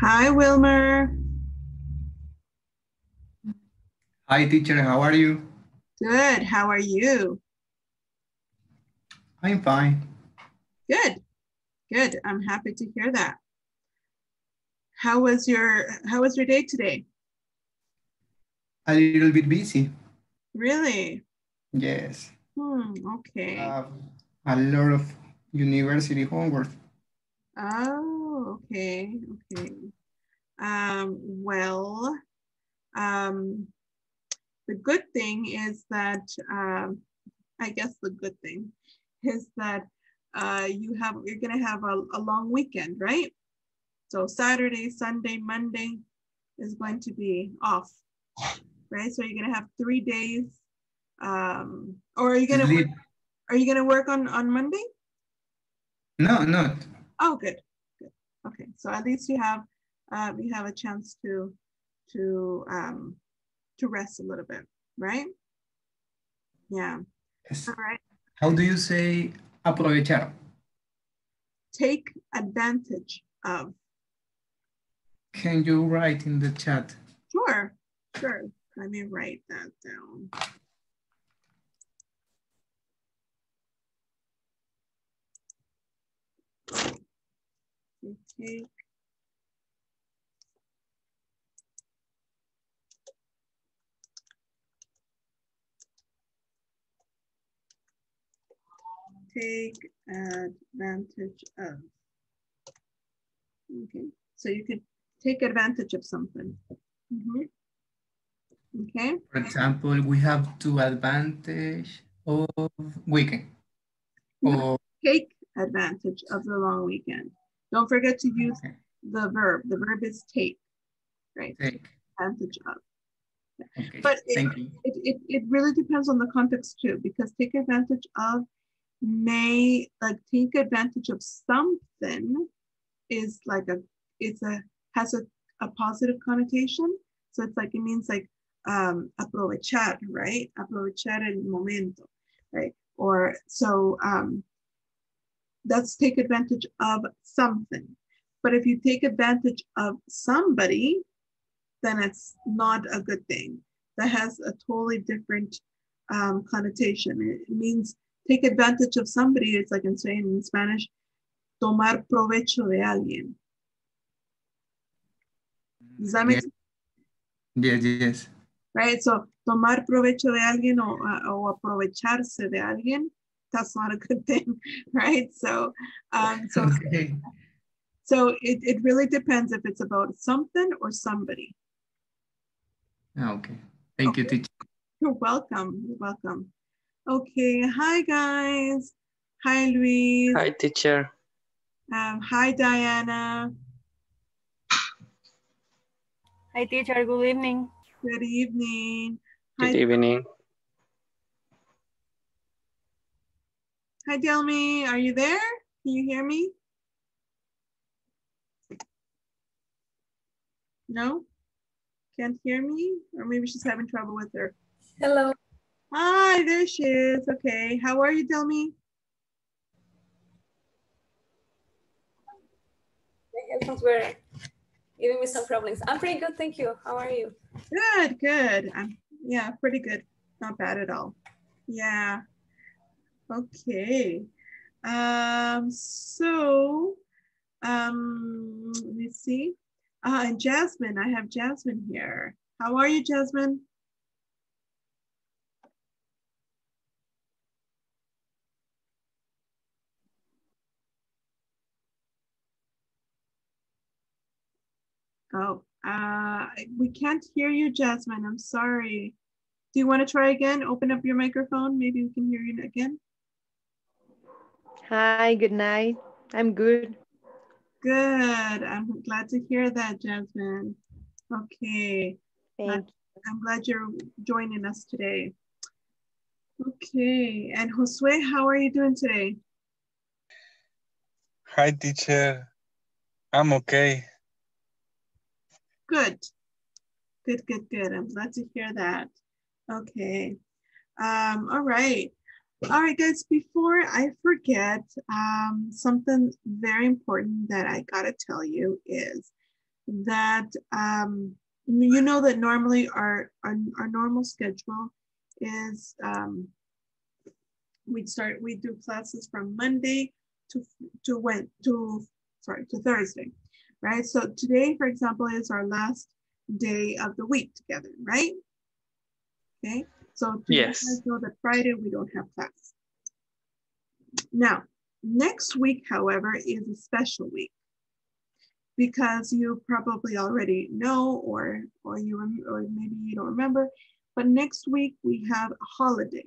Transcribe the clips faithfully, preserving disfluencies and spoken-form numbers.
Hi, Wilmer. Hi, teacher. How are you? Good. How are you? I'm fine. Good. Good. I'm happy to hear that. How was your How was your day today? A little bit busy. Really? Yes. Hmm. Okay. Uh, a lot of university homework. Oh. Okay. Okay. Um. Well. Um. The good thing is that um, I guess the good thing is that uh, you have you're gonna have a, a long weekend, right? So Saturday, Sunday, Monday is going to be off, right? So you're gonna have three days. Um, or are you gonna work, are you gonna work on on Monday? No, not. Oh, good, good. Okay, so at least you have uh, we have a chance to to um, to rest a little bit, right? Yeah. Yes. All right. How do you say aprovechar? Take advantage of. Can you write in the chat? Sure, sure. Let me write that down. Take Take advantage of. Okay, so you could take advantage of something. Mm-hmm. Okay. For example, we have to advantage of weekend. Or take advantage of the long weekend. Don't forget to use okay. the verb. The verb is take, right? Take, take advantage of. Okay. But Thank it, you. It, it it really depends on the context too, because take advantage of. May like take advantage of something is like a it's a has a, a positive connotation, so it's like it means like um aprovechar, right? Aprovechar el momento, right? Or so um that's take advantage of something. But if you take advantage of somebody, then it's not a good thing. That has a totally different um connotation. It means take advantage of somebody. It's like I'm saying in Spanish, tomar provecho de alguien. Does that make sense? Yes, yes. Right, so tomar provecho de alguien or, or aprovecharse de alguien, that's not a good thing, right? So um, so, okay. so it, it really depends if it's about something or somebody. Okay, thank okay. you, teacher. You're welcome, you're welcome. Okay, hi guys. Hi Luis. Hi teacher. Um, hi Diana. Hi teacher, good evening. Good evening. Hi, good evening. Hi Delmi, are you there? Can you hear me? No? Can't hear me? Or maybe she's having trouble with her. Hello. Hi, there she is. Okay, how are you, Delmi? My headphones were giving me some problems. I'm pretty good, thank you. How are you? Good, good. I'm, yeah, pretty good. Not bad at all. Yeah. Okay. Um. So, um. Let me see. Uh, and Jasmine, I have Jasmine here. How are you, Jasmine? Oh, uh, we can't hear you, Jasmine. I'm sorry. Do you want to try again? Open up your microphone. Maybe we can hear you again. Hi, good night. I'm good. Good. I'm glad to hear that, Jasmine. Okay. Thank you. I'm glad you're joining us today. Okay. And Josue, how are you doing today? Hi, teacher. I'm okay. Good, good, good, good. I'm glad to hear that. Okay. Um, all right. All right, guys, before I forget, um, something very important that I gotta tell you is that um, you know that normally our, our, our normal schedule is um, we'd start, we do classes from Monday to, to when, to, sorry, to Thursday, right? So today, for example, is our last day of the week together, right? Okay, so yes. Know that Friday we don't have class. Now, next week, however, is a special week because you probably already know, or or you or maybe you don't remember, but next week we have a holiday,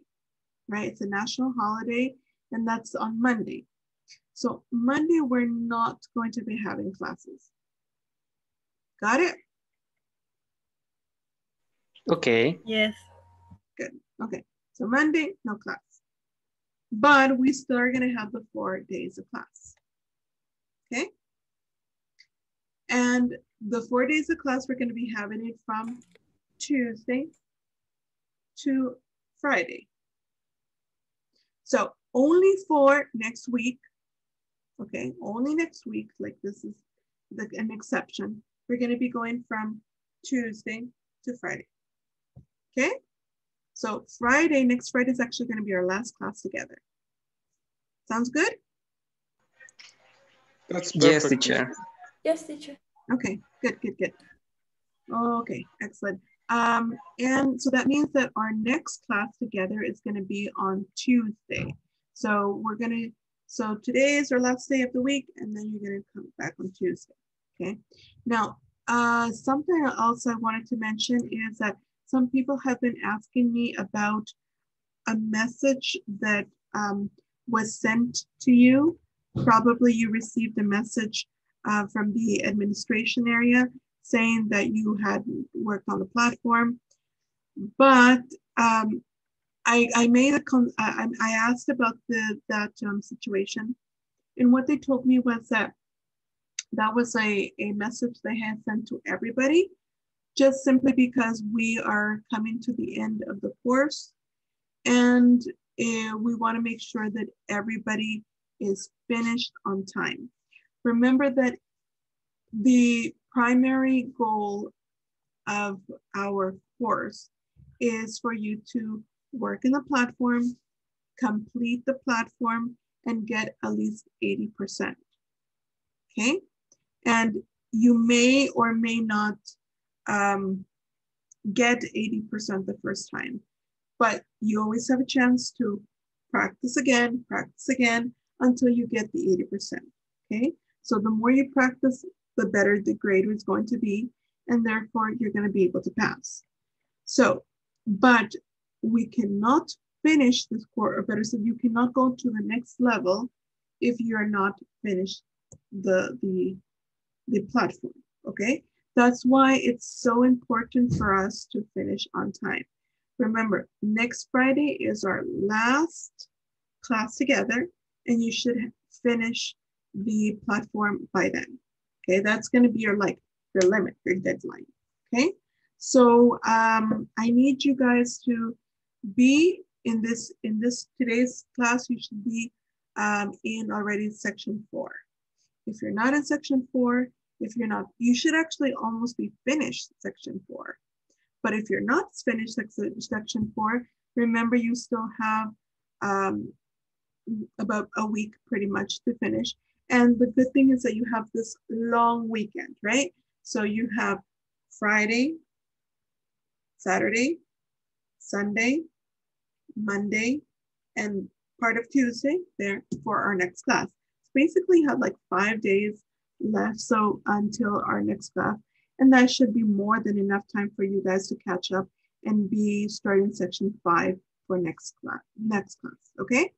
right? It's a national holiday, and that's on Monday. So Monday we're not going to be having classes. Got it? Okay. Yes. Good. Okay. So Monday, no class. But we still are going to have the four days of class. Okay. And the four days of class, we're going to be having it from Tuesday to Friday. So only for next week. Okay. Only next week. Like this is the, an exception. We're going to be going from Tuesday to Friday. Okay. So Friday, next Friday is actually going to be our last class together. Sounds good? That's perfect. Yes, teacher. Yes, teacher. Okay, good, good, good. Okay, excellent. Um, and so that means that our next class together is going to be on Tuesday. So we're going to, so today is our last day of the week, and then you're going to come back on Tuesday. Okay. Now, uh, something else I wanted to mention is that some people have been asking me about a message that um, was sent to you. Probably you received a message uh, from the administration area saying that you hadn't worked on the platform. But um, I, I made a con I, I asked about the that um, situation, and what they told me was that that was a, a message they had sent to everybody, just simply because we are coming to the end of the course, and uh, we want to make sure that everybody is finished on time. Remember that the primary goal of our course is for you to work in the platform, complete the platform, and get at least eighty percent. Okay? And you may or may not Um, get eighty percent the first time, but you always have a chance to practice again, practice again until you get the eighty percent, okay? So the more you practice, the better the grade is going to be, and therefore you're going to be able to pass. So, but we cannot finish this course, or better said, you cannot go to the next level if you're not finished the, the, the platform, okay? That's why it's so important for us to finish on time. Remember, next Friday is our last class together, and you should finish the platform by then. Okay, that's going to be your like your limit, your deadline. Okay, so um, I need you guys to be in this in this today's class. You should be um, in already section four. If you're not in section four, if you're not, you should actually almost be finished section four. But if you're not finished section four, remember you still have um, about a week pretty much to finish. And the good thing is that you have this long weekend, right? So you have Friday, Saturday, Sunday, Monday, and part of Tuesday there for our next class. So basically you have like five days left so until our next class, and that should be more than enough time for you guys to catch up and be starting section five for next class next class okay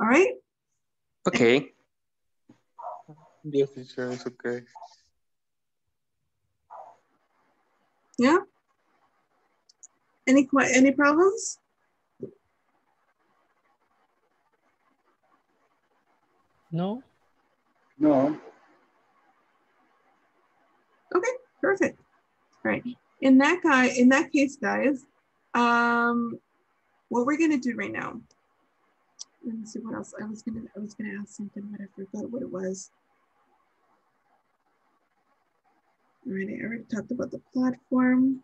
all right okay yes teacher it's okay yeah any any problems? No. No. Okay, perfect. All right. In that guy, in that case, guys, um, what we're gonna do right now? Let me see what else I was gonna. I was gonna ask something, but I forgot what it was. All right, I already talked about the platform.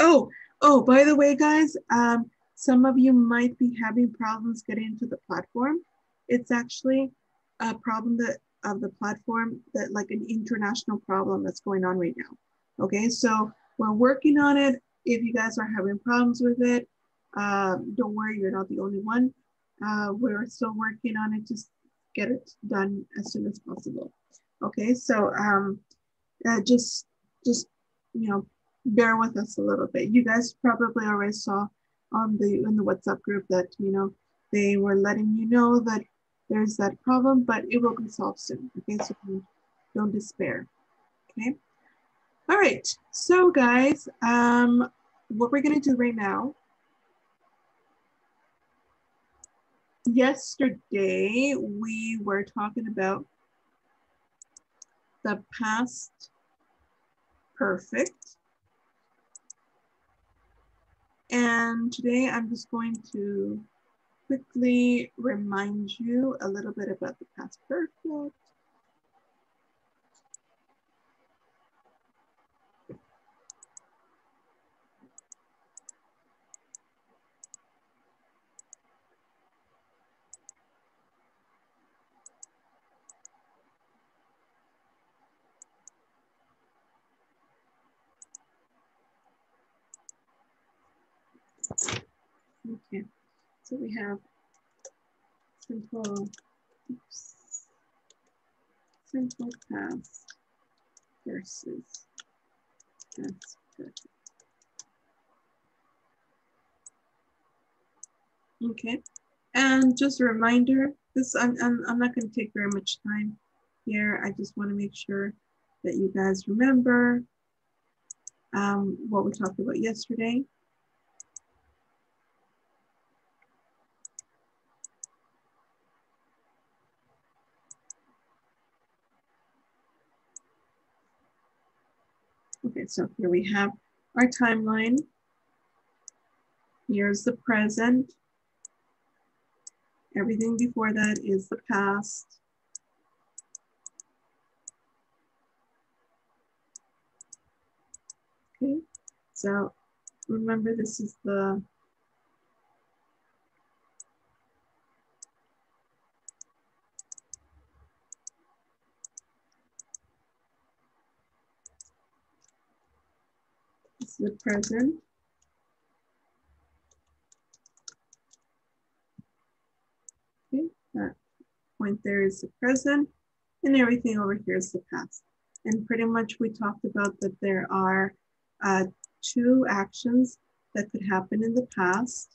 Oh, oh, by the way, guys, um, some of you might be having problems getting into the platform. It's actually a problem that of the platform, that like an international problem that's going on right now. Okay, so we're working on it. If you guys are having problems with it, uh, don't worry, you're not the only one. Uh, we're still working on it. Just get it done as soon as possible. Okay, so um, uh, just, just you know, bear with us a little bit. You guys probably already saw on the in the WhatsApp group that you know they were letting you know that there's that problem, but it will be solved soon. Okay, so don't despair. Okay. All right, so guys, um, what we're gonna do right now, yesterday we were talking about the past perfect. And today I'm just going to quickly remind you a little bit about the past perfect. Okay, so we have simple, oops, simple past versus past perfect. Okay, and just a reminder, this I'm, I'm, I'm not going to take very much time here. I just want to make sure that you guys remember um, what we talked about yesterday. Okay, so here we have our timeline. Here's the present. Everything before that is the past. Okay, so remember this is the the present. Okay, that point there is the present, and everything over here is the past. And pretty much we talked about that there are uh, two actions that could happen in the past.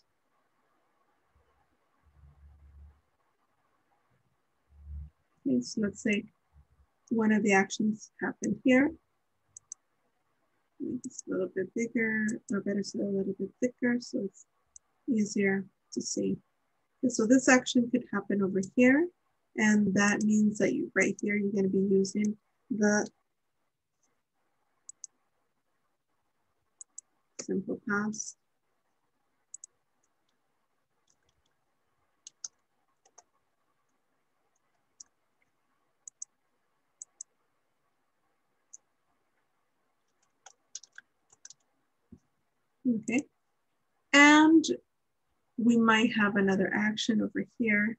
Okay, so let's say one of the actions happened here. Make this a little bit bigger, or better so a little bit thicker, so it's easier to see. Okay, so this action could happen over here, and that means that you right here you're going to be using the simple past. Okay, and we might have another action over here.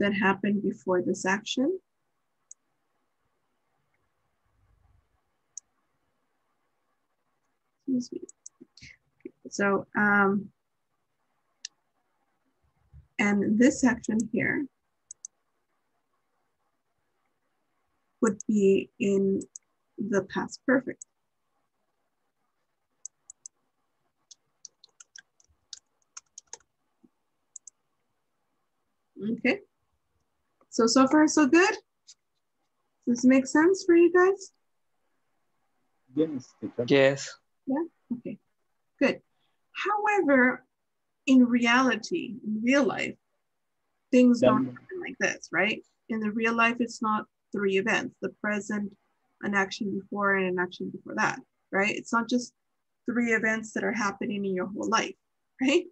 That happened before this action. Excuse me. So, um, and this action here would be in the past perfect. Okay, so, so far so good? Does this make sense for you guys? Yes. Yes. Yeah, okay, good. However, in reality, in real life, things don't happen like this, right? In the real life, it's not three events, the present, an action before, and an action before that, right? It's not just three events that are happening in your whole life, right?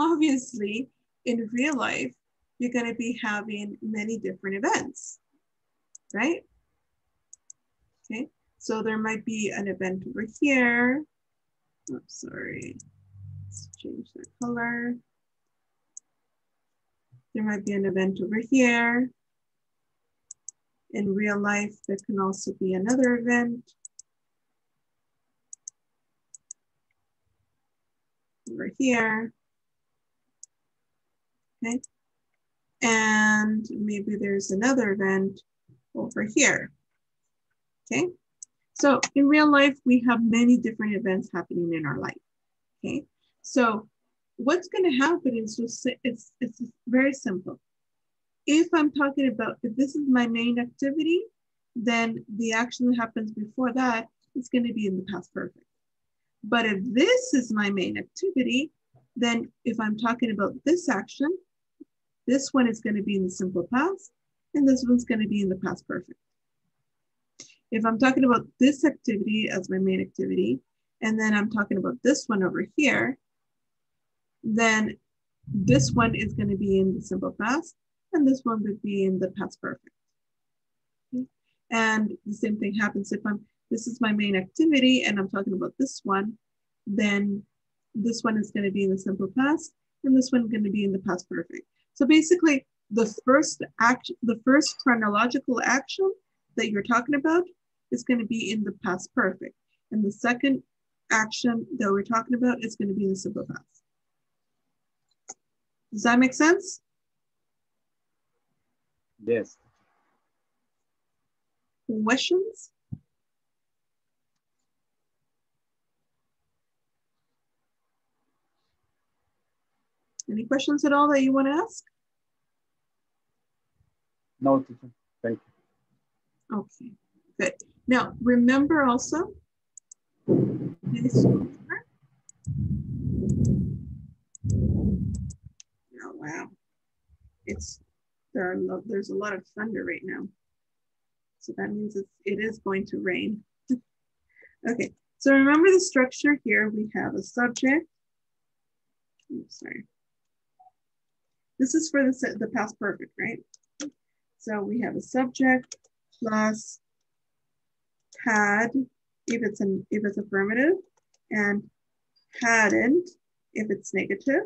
Obviously, in real life, you're going to be having many different events, right? Okay, so there might be an event over here. Oops, sorry, let's change the color. There might be an event over here. In real life, there can also be another event. Over here, okay? And maybe there's another event over here, okay? So in real life, we have many different events happening in our life, okay? So what's gonna happen is just, it's, it's very simple. If I'm talking about, if this is my main activity, then the action that happens before that is gonna be in the past perfect. But if this is my main activity, then if I'm talking about this action, this one is going to be in the simple past, and this one's going to be in the past perfect. If I'm talking about this activity as my main activity, and then I'm talking about this one over here, then this one is going to be in the simple past, and this one would be in the past perfect. Okay? And the same thing happens if I'm, this is my main activity, and I'm talking about this one, then this one is going to be in the simple past, and this one is going to be in the past perfect. So basically, the first act, the first chronological action that you're talking about is going to be in the past perfect. And the second action that we're talking about is going to be in the simple past. Does that make sense? Yes. Questions? Any questions at all that you want to ask? No, teacher. Thank you. Okay, good. Now, remember also, oh wow, it's there are lo there's a lot of thunder right now, so that means it's, it is going to rain. Okay, so remember the structure here. We have a subject. I'm sorry. This is for the, the past perfect, right? So we have a subject plus had, if it's, an, if it's affirmative, and hadn't, if it's negative,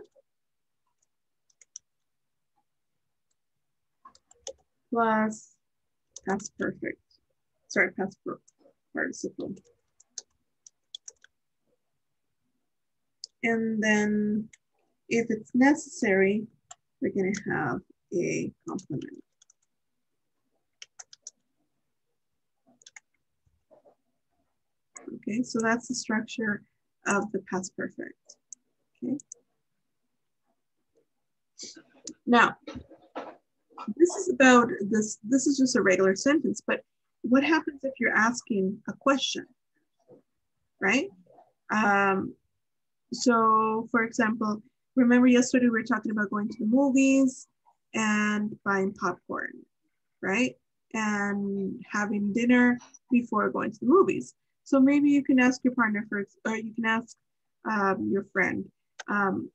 plus past perfect, sorry, past participle. And then if it's necessary, we're going to have a complement. Okay, so that's the structure of the past perfect. Okay. Now, this is about this. This is just a regular sentence, but what happens if you're asking a question, right? Um, so, for example, remember yesterday we were talking about going to the movies and buying popcorn, right? And having dinner before going to the movies. So maybe you can ask your partner first, or you can ask um, your friend, um,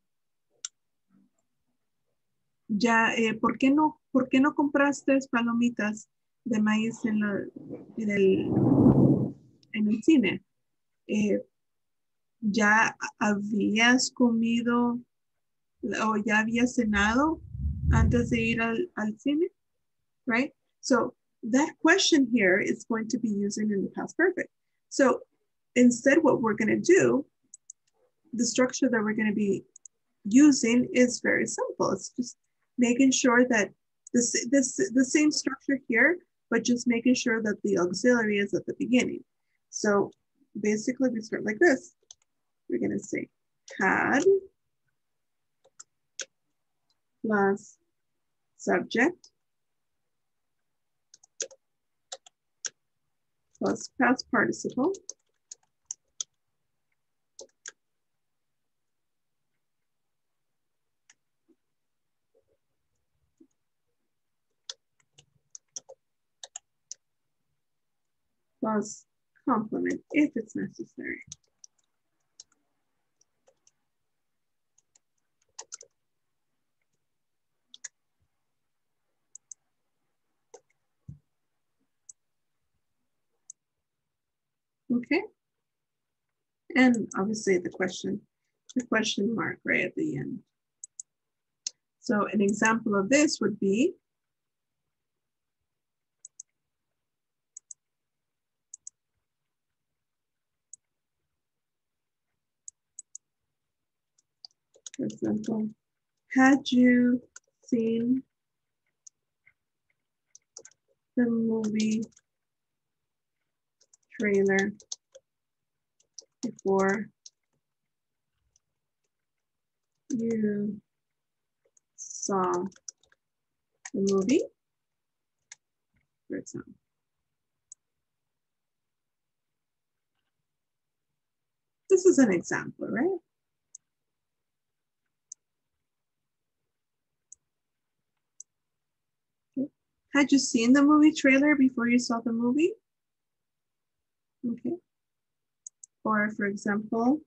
ya, eh, ¿por qué no, por qué no compraste palomitas de maíz en, la, en, el, en el cine? Eh, ¿Ya habías comido o ya habías cenado antes de ir al, al cine? Right? So that question here is going to be using in the past perfect. So instead what we're going to do, the structure that we're going to be using is very simple. It's just making sure that this, this, the same structure here, but just making sure that the auxiliary is at the beginning. So basically we start like this. We're going to say had plus subject plus past participle plus complement if it's necessary. Okay. And obviously the question, the question mark right at the end. So an example of this would be, for example, had you seen the movie trailer before you saw the movie, for example. This is an example, right? Had you seen the movie trailer before you saw the movie? Okay. Or for example,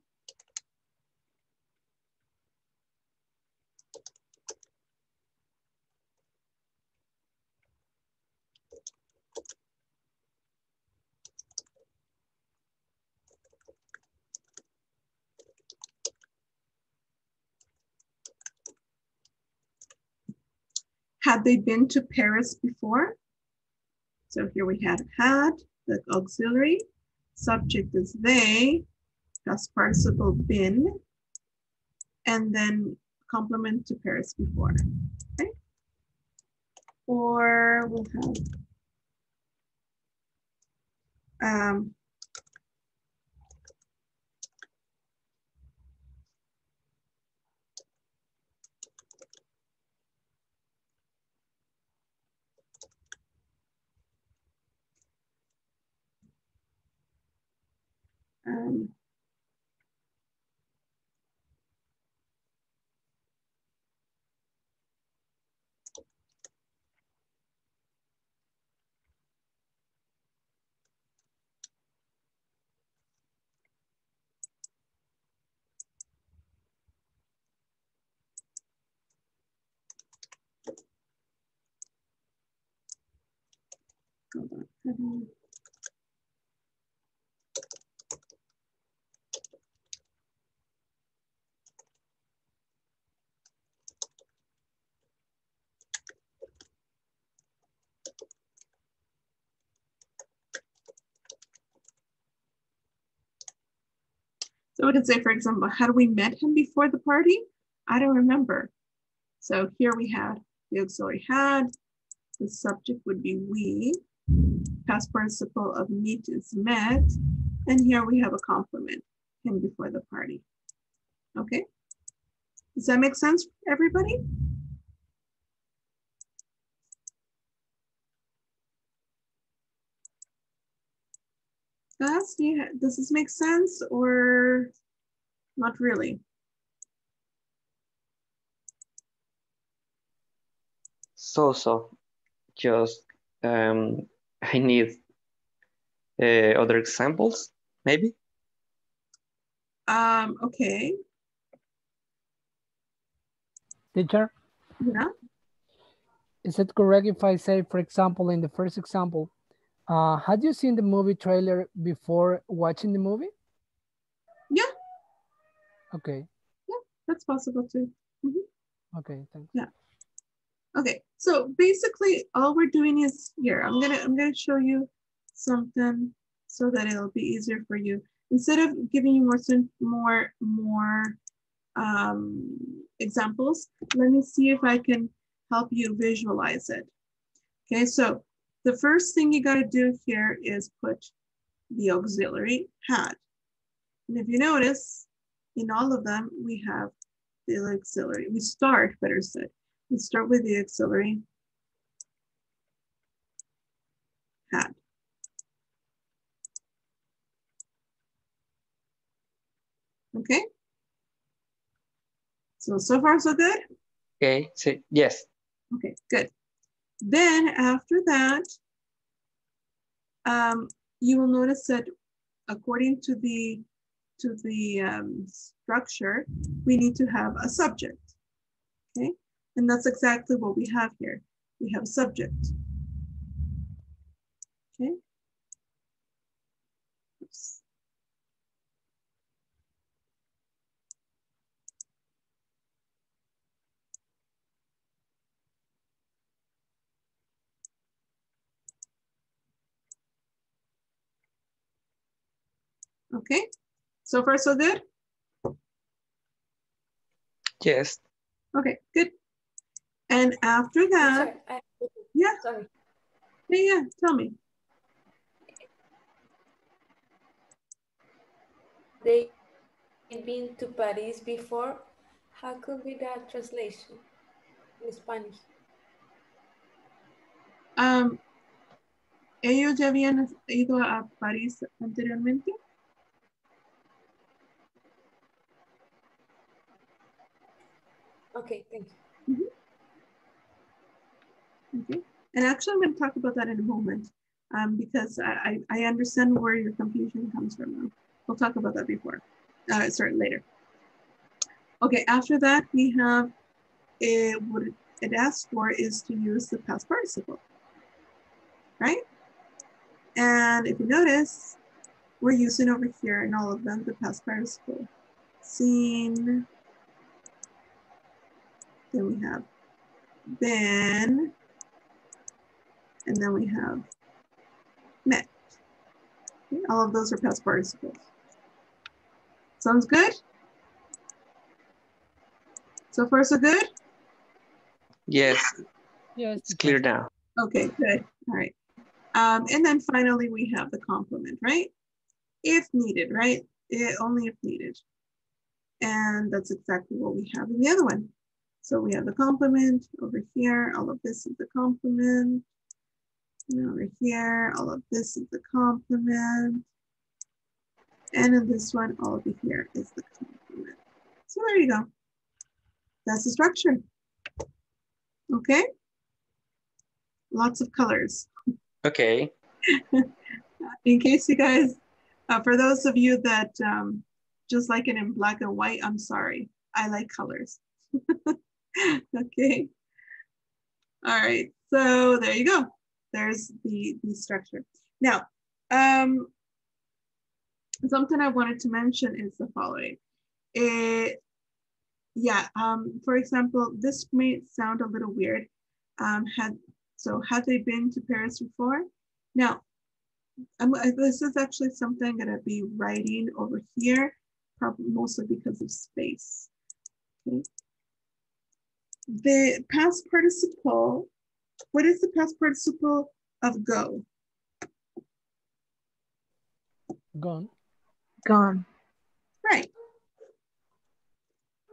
had they been to Paris before? So here we had had, the auxiliary, subject is they, past participle been, and then complement to Paris before, okay? Or we'll have, um, Um, hold on, hold on. So we could say, for example, had we met him before the party? I don't remember. So here we had the auxiliary had, the subject would be we, past participle of meet is met, and here we have a complement, him before the party. Okay, does that make sense, everybody? Does this make sense or not really? So, so, just um, I need uh, other examples, maybe? Um, okay. Teacher? Yeah? Is it correct if I say, for example, in the first example, Uh, had you seen the movie trailer before watching the movie? Yeah. Okay. Yeah, that's possible too. Mm-hmm. Okay, thanks. Yeah. Okay, so basically all we're doing is here. I'm gonna I'm gonna show you something so that it'll be easier for you. Instead of giving you more more more um, examples, let me see if I can help you visualize it. Okay, so. The first thing you got to do here is put the auxiliary had. And if you notice, in all of them, we have the auxiliary. We start, better said, we start with the auxiliary had. Okay? So, so far, so good? Okay, so, yes. Okay, good. Then after that, um, you will notice that according to the, to the um, structure, we need to have a subject, okay? And that's exactly what we have here. We have a subject, okay? Oops. Okay, so far so good? Yes. Okay, good. And after that, sorry, I, yeah, sorry. yeah, yeah, tell me. They had been to Paris before. How could be that translation in Spanish? Um, ¿Ellos ya habían ido a París anteriormente? Okay, thank you. Mm-hmm. Okay, and actually I'm going to talk about that in a moment um, because I, I understand where your confusion comes from now. We'll talk about that before, uh, sorry, later. Okay, after that we have, a, what it asks for is to use the past participle, right? And if you notice, we're using over here in all of them the past participle. Seen, then we have been, and then we have met. Okay, all of those are past participles. Sounds good? So far, so good? Yes. Yes. It's clear now. Okay, good. All right. Um, and then finally, we have the complement, right? If needed, right? It, only if needed. And that's exactly what we have in the other one. So we have the complement over here. All of this is the complement. And over here, all of this is the complement. And in this one, all over here is the complement. So there you go. That's the structure. Okay. Lots of colors. Okay. In case you guys, uh, for those of you that um, just like it in black and white, I'm sorry. I like colors. Okay. All right. So there you go. There's the, the structure. Now, um, something I wanted to mention is the following. It, Yeah, um, for example, this may sound a little weird. Um, had so had they been to Paris before? Now, I'm, this is actually something I'm gonna be writing over here, probably mostly because of space. Okay. The past participle. What is the past participle of go? Gone. Gone. Right.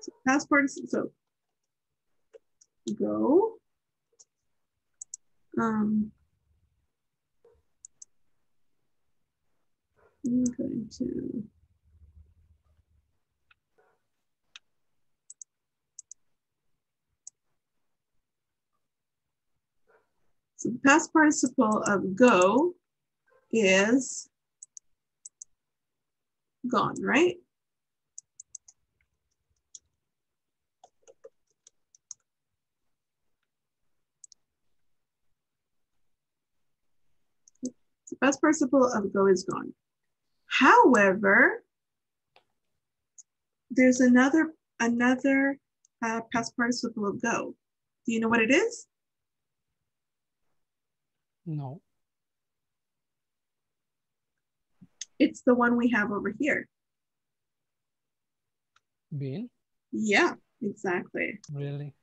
So past participle, so go, um, I'm going to, so the past participle of go is gone, right? The past participle of go is gone. However, there's another another uh, past participle of go. Do you know what it is? No. It's the one we have over here. Been? Yeah, exactly. Really?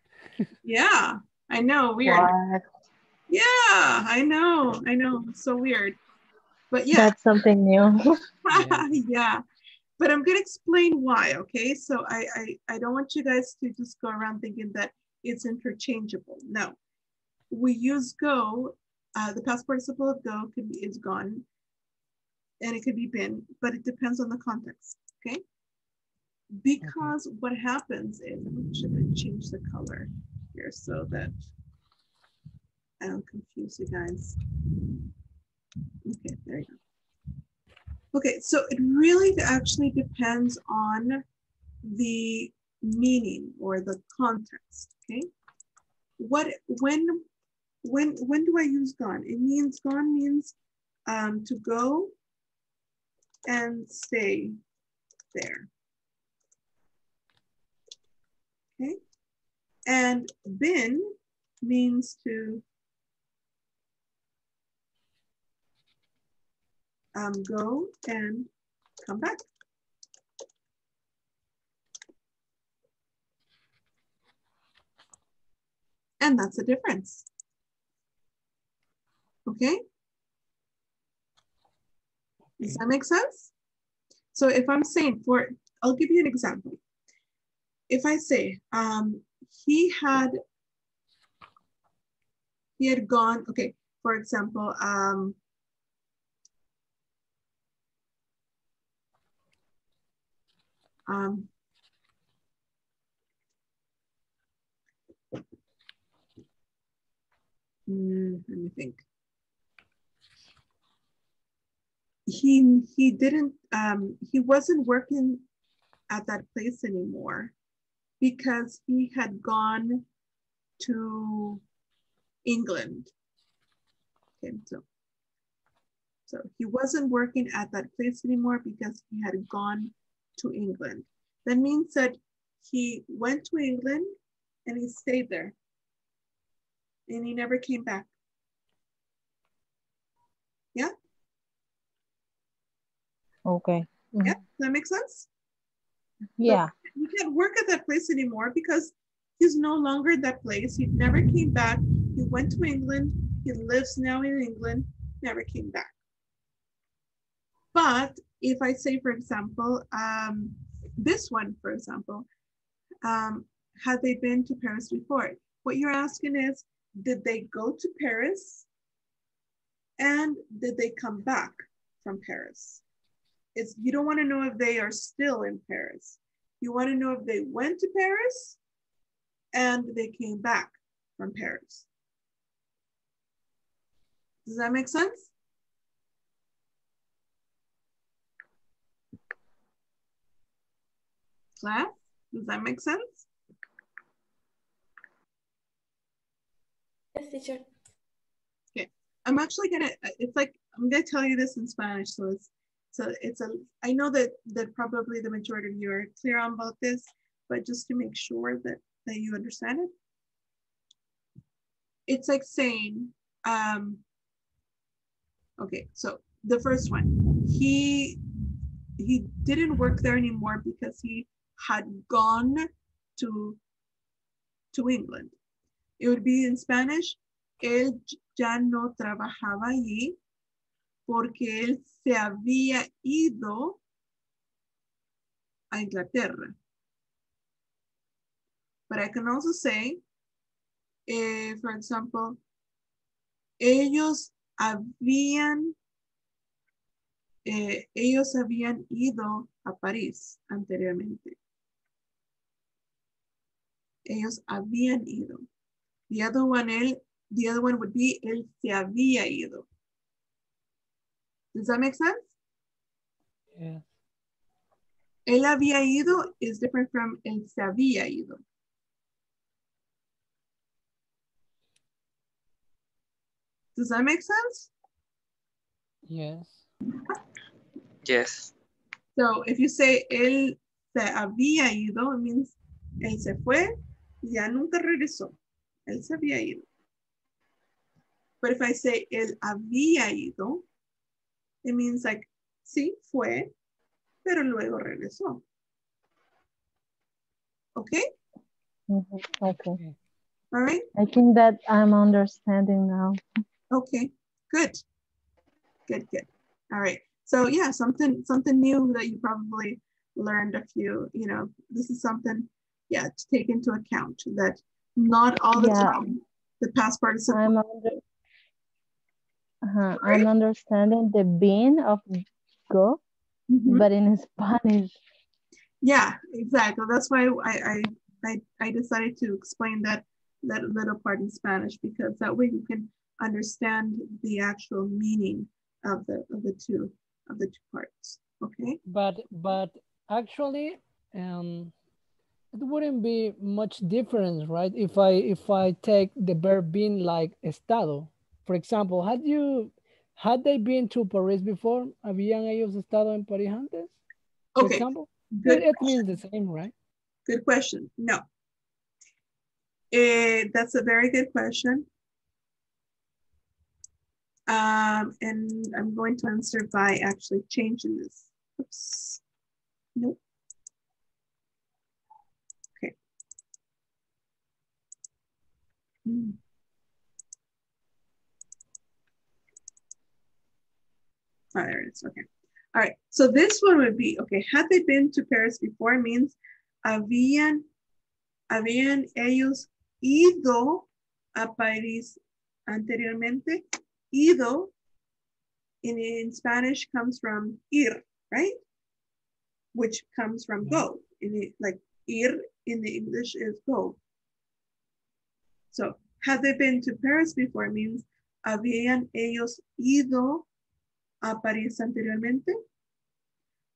Yeah, I know, weird. What? Yeah, I know, I know, so weird, but yeah. That's something new. Yeah, but I'm gonna explain why, okay? So I, I, I don't want you guys to just go around thinking that it's interchangeable. No, we use go, uh, the past participle of go could be, is gone, and it could be been, but it depends on the context, okay? Because okay. What happens is, should I change the color here so that I don't confuse you guys. Okay, there you go. Okay, so it really actually depends on the meaning or the context, okay? What, when, when, when do I use gone? It means, gone means um, to go and stay there, okay? And been means to Um, go and come back. And that's the difference. Okay? Does that make sense? So if I'm saying for, I'll give you an example. If I say, um, he had, he had gone, okay, for example, um, um, Mm, let me think. He he didn't um, he wasn't working at that place anymore because he had gone to England. Okay, so so he wasn't working at that place anymore because he had gone to England. That means that he went to England and he stayed there. And he never came back. Yeah? Okay. Mm-hmm. Yeah, does that make sense? Yeah. So he can't work at that place anymore because he's no longer at that place. He never came back. He went to England. He lives now in England, never came back. But if I say, for example, um, this one, for example, um, had they been to Paris before? What you're asking is, did they go to Paris and did they come back from Paris? It's, you don't want to know if they are still in Paris. You want to know if they went to Paris and they came back from Paris. Does that make sense? Class, does that make sense? Yes, teacher. Okay, I'm actually gonna. It's like I'm gonna tell you this in Spanish, so it's so it's a. I know that that probably the majority of you are clear on about this, but just to make sure that that you understand it, it's like saying, um, okay. So the first one, he he didn't work there anymore because he had gone to to England. It would be in Spanish, él ya no trabajaba allí porque él se había ido a Inglaterra. But I can also say, eh, for example, ellos habían, eh, ellos habían ido a París anteriormente. Ellos habían ido. The other one, el, the other one would be el se había ido. Does that make sense? Yeah. El había ido is different from el se había ido. Does that make sense? Yes. Yes. So if you say el se había ido, it means el se fue, ya nunca regresó. Él se había ido. But if I say él había ido, it means like, sí, fue, pero luego regresó. Okay? Mm-hmm. Okay. All right? I think that I'm understanding now. Okay, good. Good, good. All right. So yeah, something something new that you probably learned a few, you know, this is something, yeah, to take into account that not all the yeah. time. The past participle. I'm, under, uh-huh. I'm understanding the being of go, mm-hmm. but in Spanish. Yeah, exactly. That's why I, I, I decided to explain that, that little part in Spanish, because that way you can understand the actual meaning of the of the two of the two parts. Okay. But but actually, um. it wouldn't be much difference, right? If I if I take the verb being like estado, for example, had you had they been to Paris before? Habían ellos estado en París antes? For okay. example, Good it question. means the same, right? Good question. No, it, that's a very good question, um, and I'm going to answer by actually changing this. Oops. Nope. Okay. Mm. Oh, there it is. Okay. All right. So this one would be, okay, had they been to Paris before means habían, habían ellos ido a París anteriormente. Ido in, in Spanish comes from ir, right? Which comes from go. In the, like ir in the English is go. So had they been to Paris before means habían ellos ido a París anteriormente.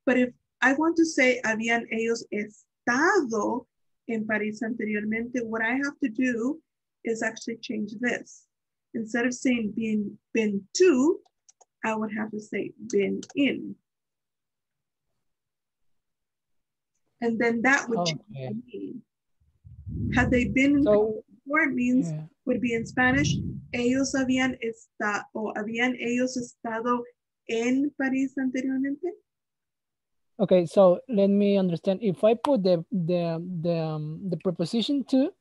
But if I want to say habían ellos estado en París anteriormente, what I have to do is actually change this. Instead of saying been, been to, I would have to say been in. And then that would change okay. me. Had they been so, before means yeah. would be in Spanish, ellos habían estado, o habían ellos estado en París anteriormente? Okay, so let me understand. If I put the the the, um, the preposition to,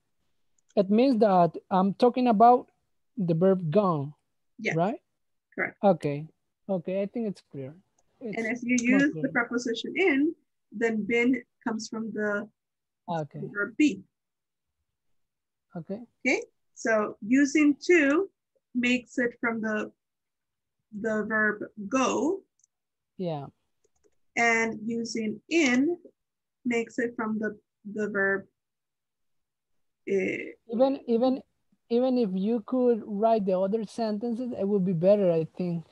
it means that I'm talking about the verb gone, yes. right? Correct. Okay, okay, I think it's clear. It's and if you use the preposition in, then been comes from the okay. verb be. Okay. Okay, so using to makes it from the the verb go. Yeah. And using in makes it from the, the verb. Eh. Even even even if you could write the other sentences, it would be better, I think.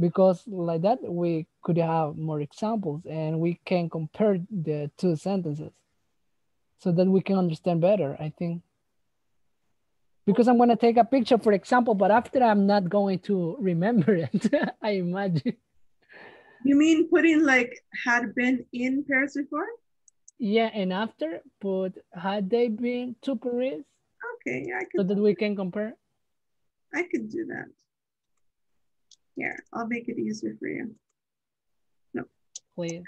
Because like that, we could have more examples and we can compare the two sentences so that we can understand better, I think. Because I'm gonna take a picture, for example, but after I'm not going to remember it, I imagine. You mean putting like had been in Paris before? Yeah, and after put had they been to Paris? Okay, yeah, I can. So that we can compare? I can do that. Yeah, I'll make it easier for you. No. Please.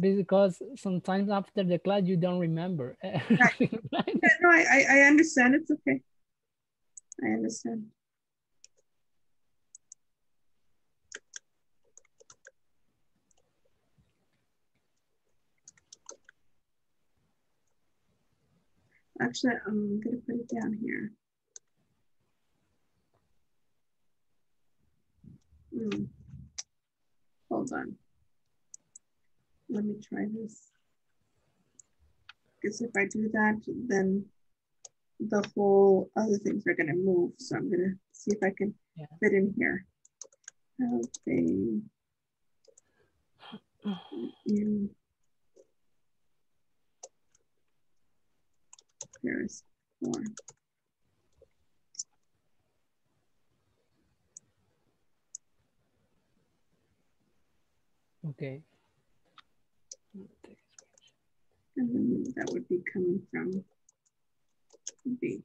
Because sometimes after the class, you don't remember. Right. Yeah, no, I, I understand. It's okay. I understand. Actually, I'm going to put it down here. Mm. Hold on. Let me try this. Because if I do that, then the whole other things are going to move. So I'm going to see if I can yeah. fit in here. Okay. Yeah. There's more. Okay. And then that would be coming from B.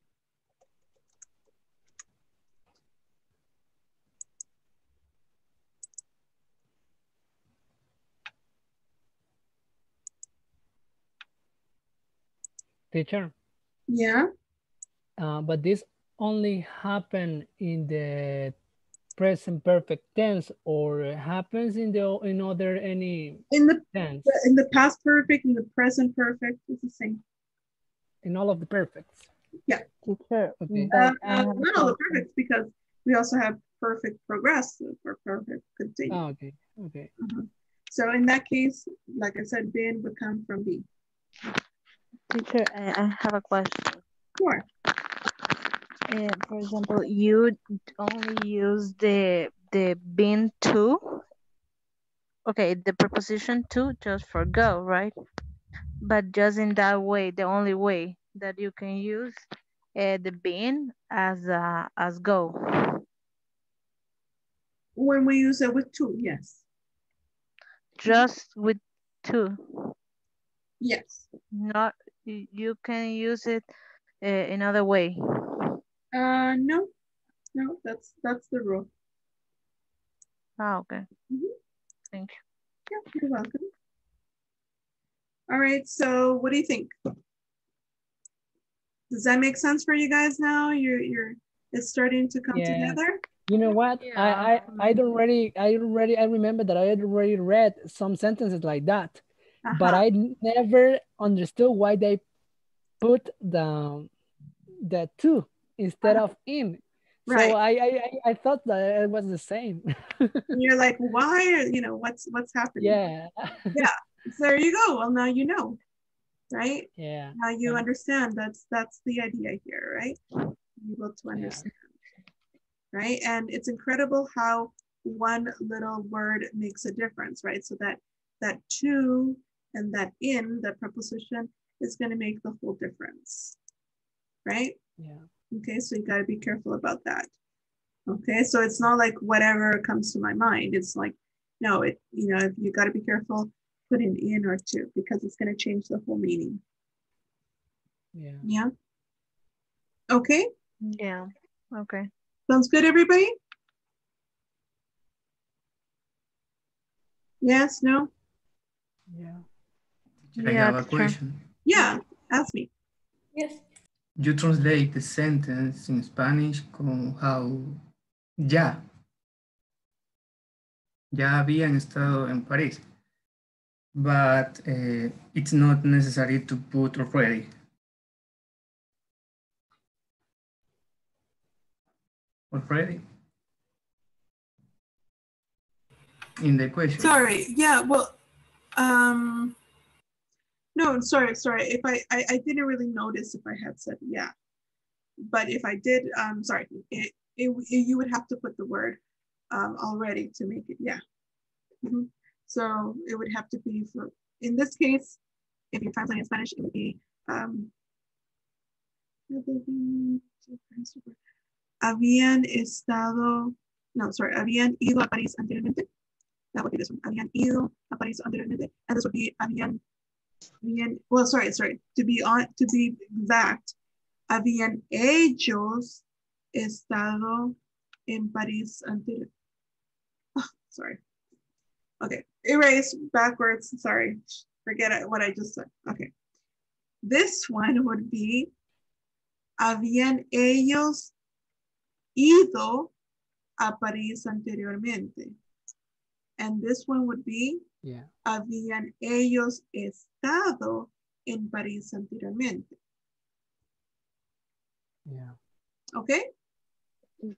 Teacher. Yeah. Uh, but this only happen in the present perfect tense, or happens in the in other any in the tense. In the past perfect, in the present perfect, it's the same. In all of the perfects. Yeah. Okay. okay. Uh, uh, not all the perfects, because we also have perfect progressive or perfect continuous. Oh, okay. Okay. Uh-huh. So in that case, like I said, been would come from be. Teacher, I have a question. Sure. Uh, for example, you only use the the been to. Okay, the preposition to just for go, right? But just in that way, the only way that you can use uh, the been as uh, as go. When we use it with to, yes. Just with to. Yes. Not. You can use it uh, another way. Uh, no, no, that's that's the rule. Oh, okay. Mm-hmm. think. Yeah, you're welcome. All right, so what do you think? Does that make sense for you guys now? You're, you're, it's starting to come yeah. together? You know what? Yeah. I, I, I'd already, I already, I remember that I had already read some sentences like that, uh-huh. but I never understood why they put the, the to instead uh-huh. of in. Right. So I, I, I thought that it was the same. And you're like, why? You know, what's, what's happening? Yeah. Yeah. So there you go. Well, now you know, right? Yeah. Now you yeah. understand. That's, that's the idea here, right? You're able to understand, yeah. right? And it's incredible how one little word makes a difference, right? So that, that to and that in, the preposition is going to make the whole difference, right? Yeah. Okay, so you got to be careful about that. Okay, so it's not like whatever comes to my mind. It's like, no, it, you know, you got to be careful putting in or to, because it's going to change the whole meaning. Yeah. Yeah. Okay. Yeah. Okay. Sounds good, everybody? Yes, no? Yeah. Did I yeah, have a question? Yeah, ask me. Yes. You translate the sentence in Spanish con how ya. Ya habían estado en París. But uh, it's not necessary to put already. Already? In the question. Sorry, yeah, well, um... No, sorry, sorry. If I, I, I didn't really notice if I had said yeah, but if I did, um, sorry, it, it, it, you would have to put the word um, already to make it yeah. Mm-hmm. So it would have to be for, in this case, if you're translating in Spanish, it would be um, habían estado, no, sorry, habían ido a París anteriormente. That would be this one. Habían ido a París anteriormente, and this would be habían. Habían, well, sorry, sorry. To be on, to be exact, habían ellos estado en París anteriormente. Oh, sorry. Okay, erase backwards. Sorry, forget what I just said. Okay, this one would be habían ellos ido a París anteriormente, and this one would be. Yeah. Habían ellos estado en París anteriormente. Yeah. Okay?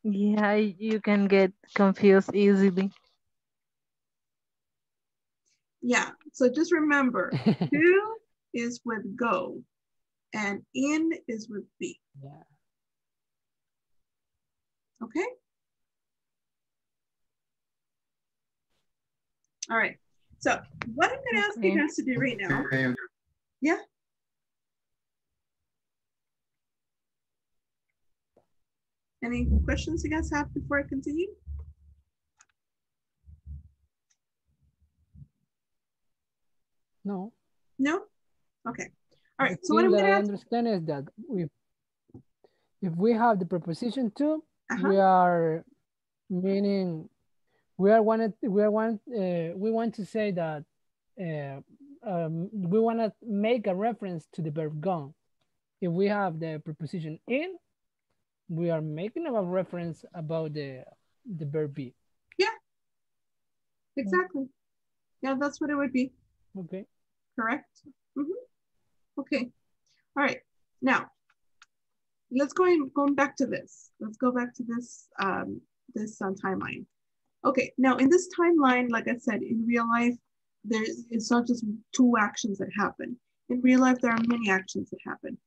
Yeah, you can get confused easily. Yeah, so just remember, to is with go and in is with be. Yeah. Okay? All right. So what I'm going to ask okay. you guys to do right now, okay. yeah? Any questions you guys have before I continue? No. No? Okay. All right. The so what I'm going to ask... understand is that if, if we have the preposition to, uh-huh. we are meaning... We are wanted. We are want. Uh, we want to say that uh, um, we want to make a reference to the verb gone. If we have the preposition in, we are making a reference about the the verb be. Yeah. Exactly. Yeah, that's what it would be. Okay. Correct. Mm-hmm. Okay. All right. Now, let's go in, going back to this. Let's go back to this um, this uh, timeline. Okay, now in this timeline, like I said, in real life, there's, it's not just two actions that happen. In real life, there are many actions that happen.